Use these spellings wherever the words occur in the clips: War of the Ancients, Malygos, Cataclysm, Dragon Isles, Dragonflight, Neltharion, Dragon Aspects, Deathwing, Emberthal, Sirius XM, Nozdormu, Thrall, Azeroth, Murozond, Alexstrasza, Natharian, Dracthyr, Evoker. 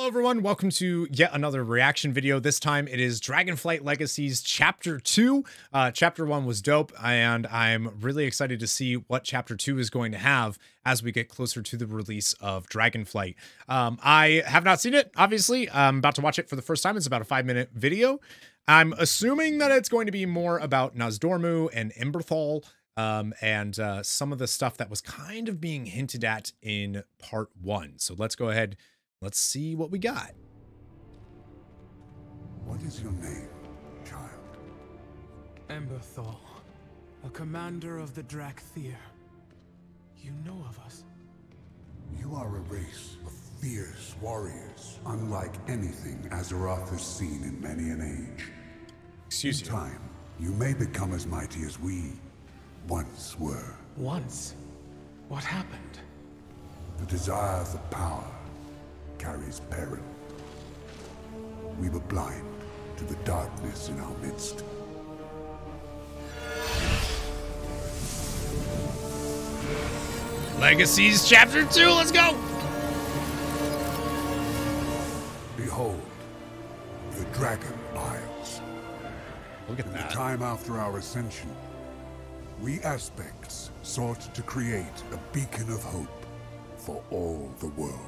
Hello everyone, welcome to yet another reaction video. This time it is Dragonflight Legacies Chapter 2. Chapter 1 was dope, and I'm really excited to see what Chapter 2 is going to have as we get closer to the release of Dragonflight. I have not seen it, obviously. I'm about to watch it for the first time. It's about a 5-minute video. I'm assuming that it's going to be more about Nozdormu and Emberthal, and some of the stuff that was kind of being hinted at in Part 1. So let's go ahead. Let's see what we got. What is your name, child? Emberthal, a commander of the Dracthyr. You know of us. You are a race of fierce warriors, unlike anything Azeroth has seen in many an age. Excuse me. In time, you may become as mighty as we once were. Once? What happened? The desire for power carries peril. We were blind to the darkness in our midst. Legacies Chapter 2, let's go! Behold, the Dragon Isles. Look at that. In the time after our ascension, we Aspects sought to create a beacon of hope for all the world.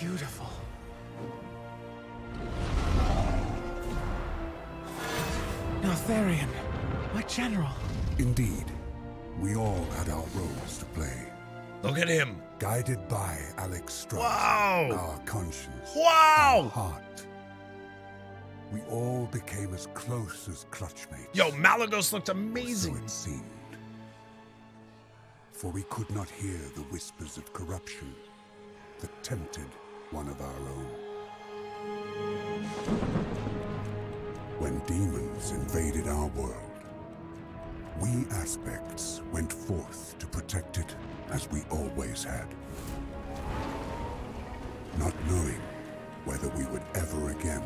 Beautiful. Natharian, my general. Indeed, we all had our roles to play. Look at him. Guided by Alexstrasza, wow. Our conscience, wow. Our heart. We all became as close as clutchmates. Yo, Malygos looked amazing. So it seemed. For we could not hear the whispers of corruption that tempted one of our own. When demons invaded our world, we Aspects went forth to protect it as we always had, not knowing whether we would ever again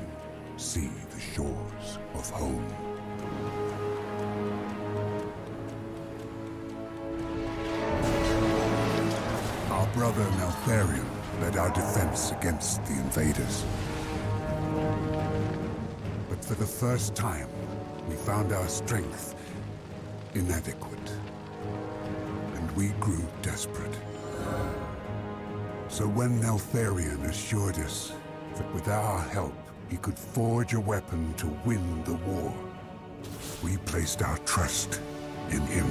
see the shores of home. Our brother Neltharion led our defense against the invaders. But for the first time, we found our strength inadequate, and we grew desperate. So when Neltharion assured us that with our help, he could forge a weapon to win the war, we placed our trust in him.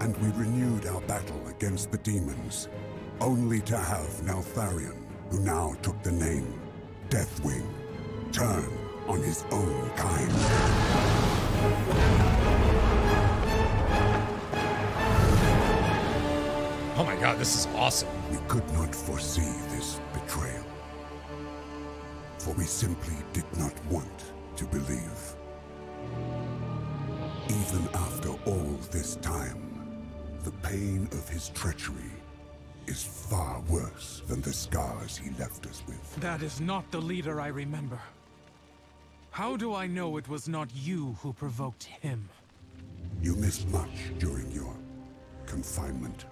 And we renewed our battle against the demons, only to have Neltharion, who now took the name Deathwing, turn on his own kind. Oh my god, this is awesome. We could not foresee this betrayal, for we simply did not want to believe. Even after all this time, the pain of his treachery is far worse than the scars he left us with. That is not the leader I remember. How do I know it was not you who provoked him? You missed much during your confinement,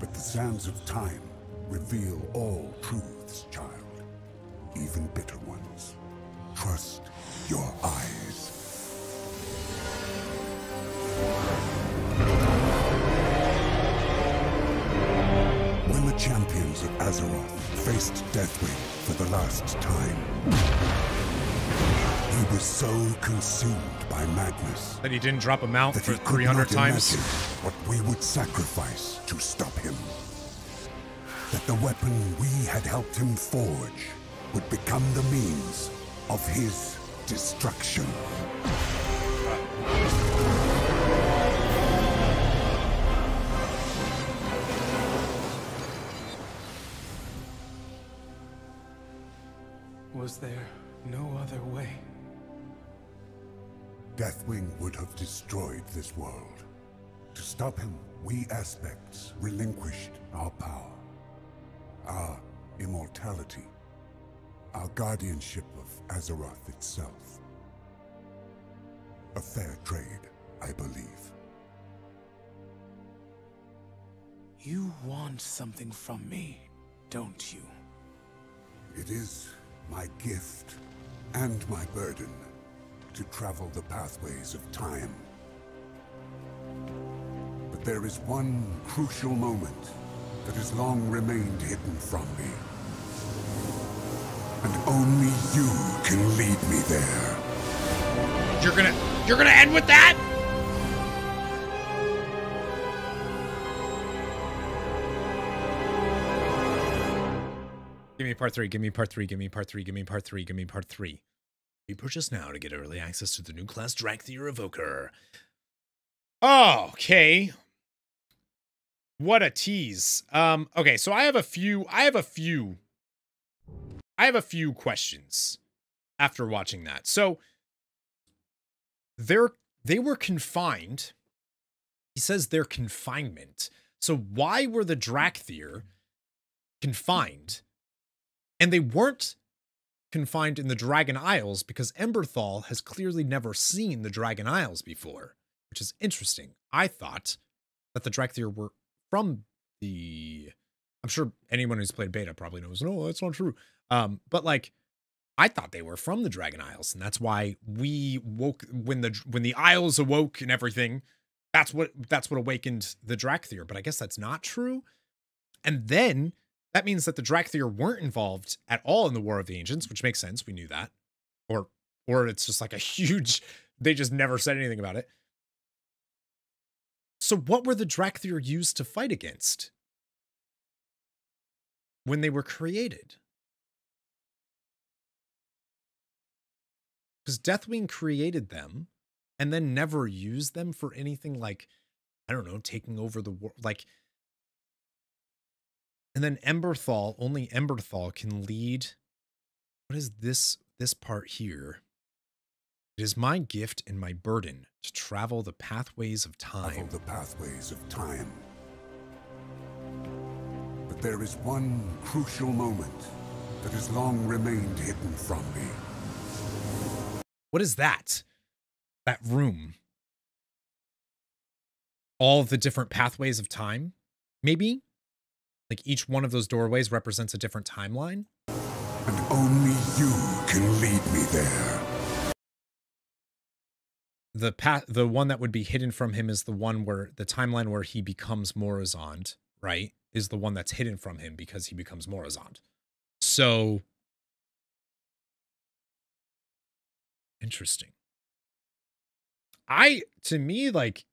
but the sands of time reveal all truths, child, even bitter ones. Trust your eyes. The champions of Azeroth faced Deathwing for the last time. He was so consumed by madness that he didn't drop him out for 300 times. What we would sacrifice to stop him. That the weapon we had helped him forge would become the means of his destruction. Was there no other way? Deathwing would have destroyed this world. To stop him, we Aspects relinquished our power, our immortality, our guardianship of Azeroth itself. A fair trade, I believe. You want something from me, don't you? It is my gift and my burden to travel the pathways of time. But there is one crucial moment that has long remained hidden from me. And only you can lead me there. You're gonna end with that? Give me part three, give me part three, give me part three, give me part three, give me part three. You purchase now to get early access to the new class Dracthyr Evoker. Oh, okay. What a tease. Okay, so I have a few questions after watching that. So they were confined. He says their confinement. So why were the Dracthyr confined? And they weren't confined in the Dragon Isles because Emberthal has clearly never seen the Dragon Isles before, which is interesting. I thought that the Dracthyr were from the... I'm sure anyone who's played beta probably knows, no, that's not true. But like, I thought they were from the Dragon Isles, and that's why we woke when the Isles awoke and everything. That's what awakened the Dracthyr. But I guess that's not true. And then that means that the Dracthyr weren't involved at all in the War of the Ancients, which makes sense. We knew that. Or it's just like a huge... They just never said anything about it. So what were the Dracthyr used to fight against when they were created? Because Deathwing created them and then never used them for anything like, I don't know, taking over the war... like. And then Emberthal, only Emberthal can lead. What is this part here? It is my gift and my burden to travel the pathways of time. Travel the pathways of time. But there is one crucial moment that has long remained hidden from me. What is that? That room? All the different pathways of time? Maybe? Like, each one of those doorways represents a different timeline. And only you can lead me there. The path, the one that would be hidden from him is the one where, the timeline where he becomes Murozond, right? Is the one that's hidden from him because he becomes Murozond. So, interesting. To me, like,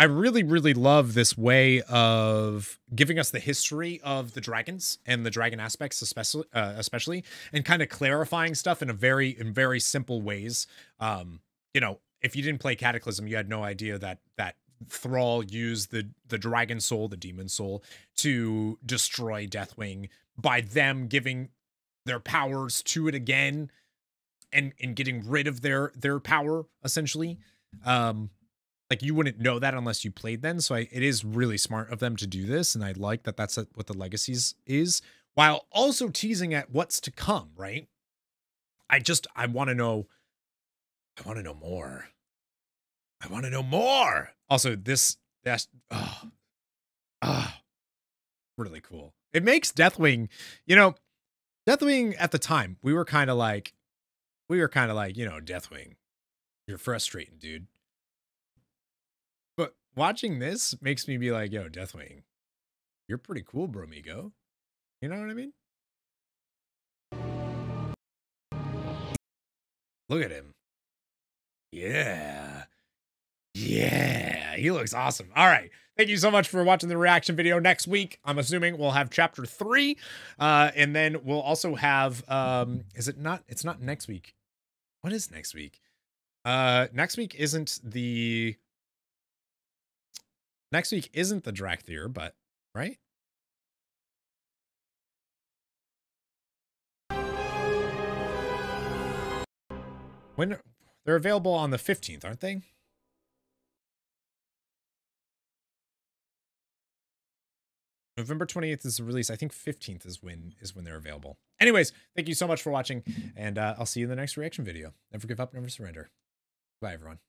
I really, really love this way of giving us the history of the dragons and the dragon aspects, especially, and kind of clarifying stuff in very simple ways. You know, if you didn't play Cataclysm, you had no idea that Thrall used the dragon soul, the demon soul, to destroy Deathwing by them giving their powers to it again and getting rid of their power, essentially. Like, you wouldn't know that unless you played then. So it is really smart of them to do this. And I like that that's what the legacies is, while also teasing at what's to come, right? I want to know more. I want to know more. Also, that's really cool. It makes Deathwing, you know, Deathwing at the time, we were kind of like, you know, Deathwing, you're frustrating, dude. Watching this makes me be like, yo, Deathwing, you're pretty cool, bromigo. You know what I mean? Look at him. Yeah. Yeah. He looks awesome. All right. Thank you so much for watching the reaction video. Next week, I'm assuming we'll have chapter 3. And then we'll also have, it's not next week. What is next week? Next week isn't the Dracthyr, but, right? When they're available on the 15th, aren't they? November 28th is the release. I think 15th is when they're available. Anyways, thank you so much for watching, and I'll see you in the next reaction video. Never give up, never surrender. Bye, everyone.